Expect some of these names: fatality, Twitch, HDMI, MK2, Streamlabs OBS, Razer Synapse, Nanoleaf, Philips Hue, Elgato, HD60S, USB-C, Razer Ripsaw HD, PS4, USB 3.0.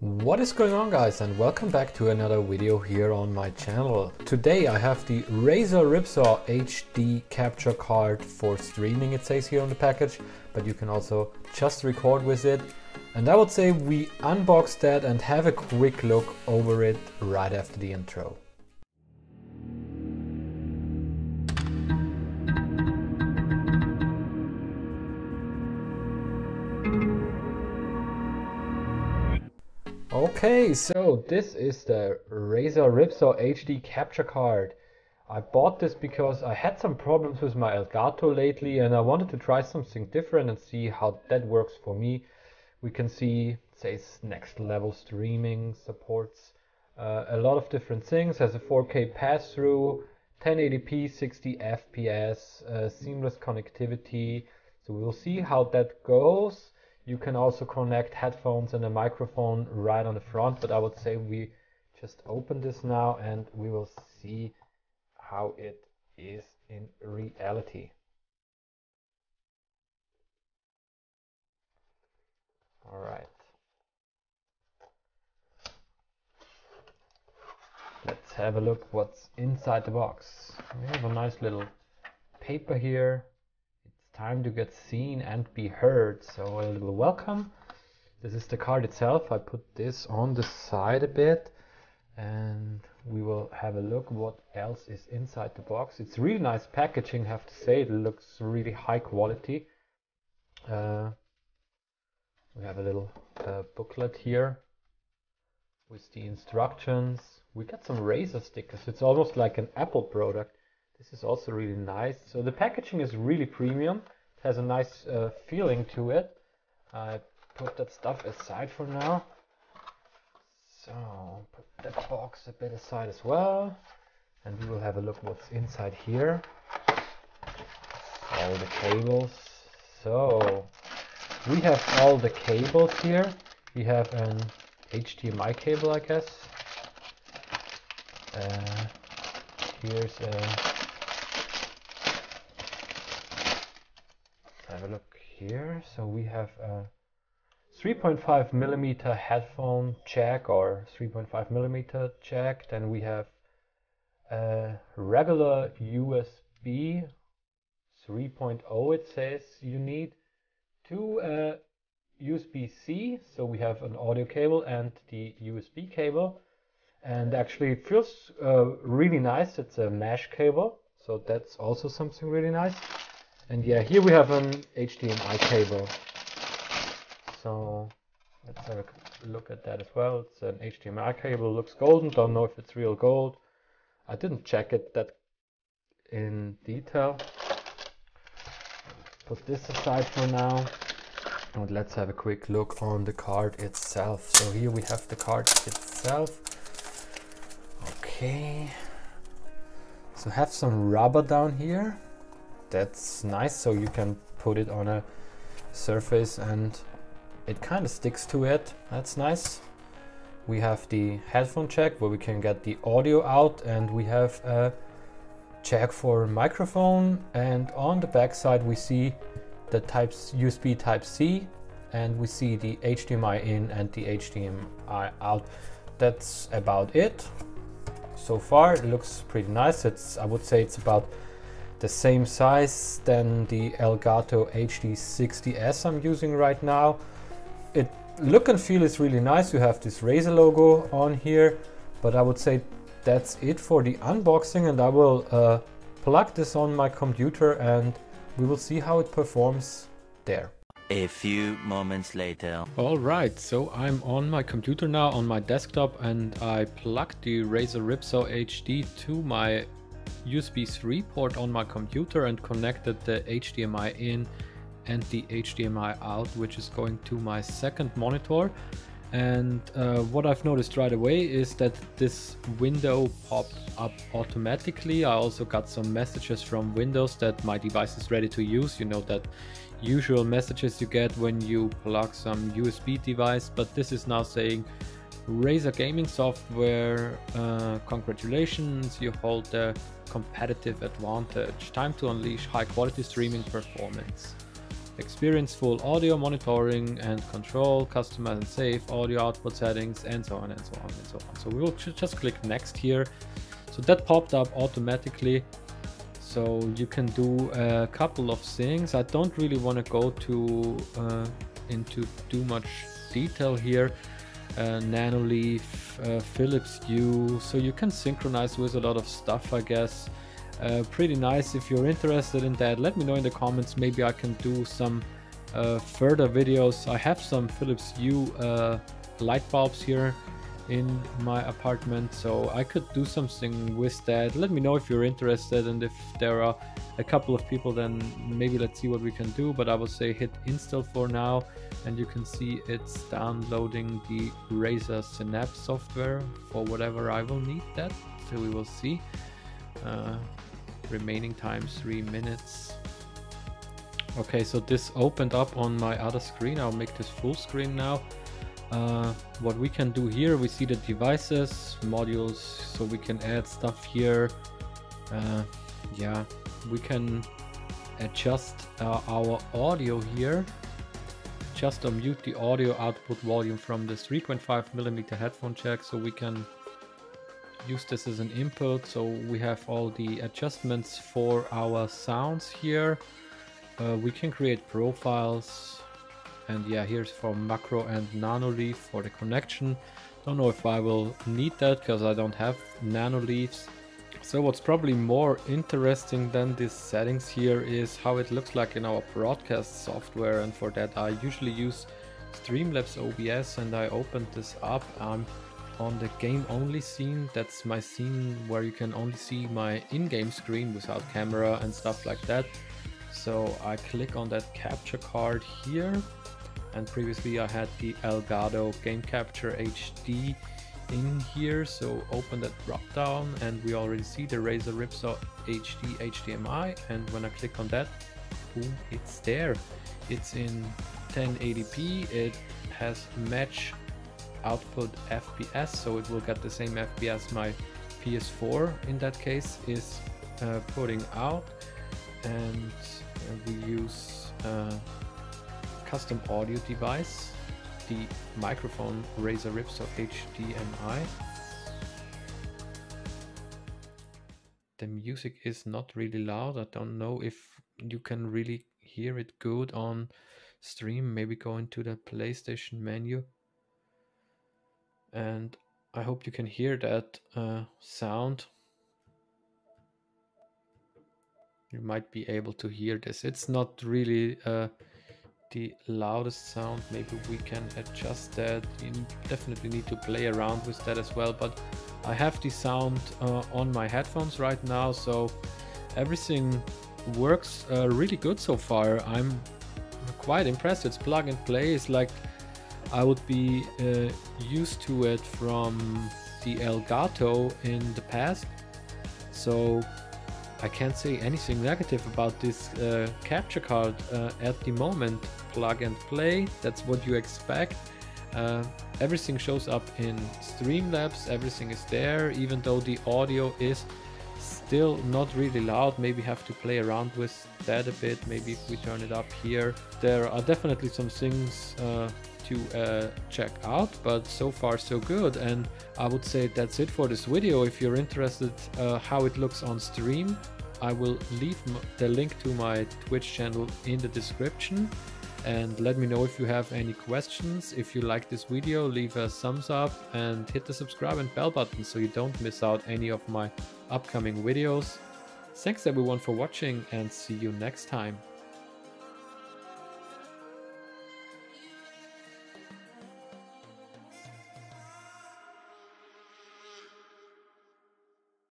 What is going on, guys, and welcome back to another video here on my channel. Today I have the Razer Ripsaw HD capture card for streaming, it says here on the package, but you can also just record with it. And I would say we unbox that and have a quick look over it right after the intro. Okay, so this is the Razer Ripsaw HD capture card. I bought this because I had some problems with my Elgato lately and I wanted to try something different and see how that works for me. We can see, it says next level streaming, supports a lot of different things, has a 4K pass-through, 1080p, 60 FPS, seamless connectivity. So we'll see how that goes. You can also connect headphones and a microphone right on the front, but I would say we just open this now and we will see how it is in reality. All right. Let's have a look what's inside the box. We have a nice little paper here. Time to get seen and be heard, so a little welcome. This is the card itself. I put this on the side a bit and we will have a look what else is inside the box. It's really nice packaging, have to say. It looks really high quality. We have a little booklet here with the instructions. We got some Razer stickers. It's almost like an Apple product. This is also really nice. So the packaging is really premium. It has a nice feeling to it. I put that stuff aside for now. So put that box a bit aside as well. And we will have a look what's inside here. All the cables. So we have all the cables here. We have an HDMI cable, I guess. Here's a... have a look here. So we have a 3.5mm headphone jack or 3.5mm jack. Then we have a regular USB 3.0, it says you need, two USB-C. So we have an audio cable and the USB cable. And actually it feels really nice. It's a mesh cable. So that's also something really nice. And yeah, here we have an HDMI cable. So let's have a look at that as well. It's an HDMI cable, looks golden. Don't know if it's real gold. I didn't check it that in detail. Put this aside for now. And let's have a quick look on the card itself. So here we have the card itself. Okay. So have some rubber down here. That's nice, so you can put it on a surface and it kind of sticks to it. That's nice. We have the headphone jack where we can get the audio out, and we have a jack for microphone, and on the back side we see the USB Type-C, and we see the HDMI in and the HDMI out. That's about it. So far it looks pretty nice. It's, I would say it's about the same size than the Elgato HD60S I'm using right now. It look and feel is really nice. You have this Razer logo on here, but I would say that's it for the unboxing, and I will plug this on my computer and we will see how it performs there. A few moments later. All right, so I'm on my computer now, on my desktop, and I plugged the Razer Ripsaw HD to my USB 3 port on my computer and connected the HDMI in and the HDMI out, which is going to my second monitor. And what I've noticed right away is that this window popped up automatically. I also got some messages from Windows that my device is ready to use. You know, that usual messages you get when you plug some USB device, but this is now saying Razer Gaming Software, congratulations, you hold the competitive advantage. Time to unleash high quality streaming performance. experience full audio monitoring and control, customize and save audio output settings, and so on and so on and so on. So we will just click next here. So that popped up automatically. So you can do a couple of things. I don't really want to go to into too much detail here. Nanoleaf, Philips Hue, so you can synchronize with a lot of stuff, I guess. Pretty nice. If you're interested in that, let me know in the comments. Maybe I can do some further videos. I have some Philips Hue light bulbs here in my apartment, so I could do something with that. Let me know if you're interested, and if there are a couple of people, then maybe let's see what we can do. But I would say hit install for now, and you can see it's downloading the Razer Synapse software for whatever I will need that, so we will see. Remaining time 3 minutes. Okay, so this opened up on my other screen. I'll make this full screen now. What we can do here, we see the devices, modules, so we can add stuff here. Yeah, we can adjust our audio here. Just mute the audio output volume from the 3.5mm headphone jack, so we can use this as an input. So we have all the adjustments for our sounds here. We can create profiles. And yeah, here's for macro and Nanoleaf for the connection. Don't know if I will need that because I don't have Nanoleafs. So what's probably more interesting than these settings here is how it looks like in our broadcast software. And for that, I usually use Streamlabs OBS, and I opened this up. I'm on the game only scene. That's my scene where you can only see my in-game screen without camera and stuff like that. So I click on that capture card here. And previously I had the Elgato Game Capture HD in here, so open that drop down, and we already see the Razer Ripsaw HD HDMI, and when I click on that, boom, it's there. It's in 1080p, it has match output FPS, so it will get the same FPS my PS4 in that case is putting out, and we use custom audio device, the microphone Razer Ripsaw HDMI. The music is not really loud. I don't know if you can really hear it good on stream. Maybe go into the PlayStation menu, and I hope you can hear that sound. You might be able to hear this. It's not really the loudest sound. Maybe we can adjust that. You definitely need to play around with that as well, but I have the sound on my headphones right now, so everything works really good so far. I'm quite impressed. It's plug and play. It's like I would be used to it from the Elgato in the past, so I can't say anything negative about this capture card at the moment. Plug and play, that's what you expect. Everything shows up in Streamlabs, everything is there, even though the audio is still not really loud. Maybe have to play around with that a bit. Maybe if we turn it up here, there are definitely some things to check out, but so far so good. And I would say that's it for this video. If you're interested how it looks on stream, I will leave the link to my Twitch channel in the description, and let me know if you have any questions. If you like this video, leave a thumbs up and hit the subscribe and bell button so you don't miss out any of my upcoming videos. Thanks everyone for watching, and see you next time.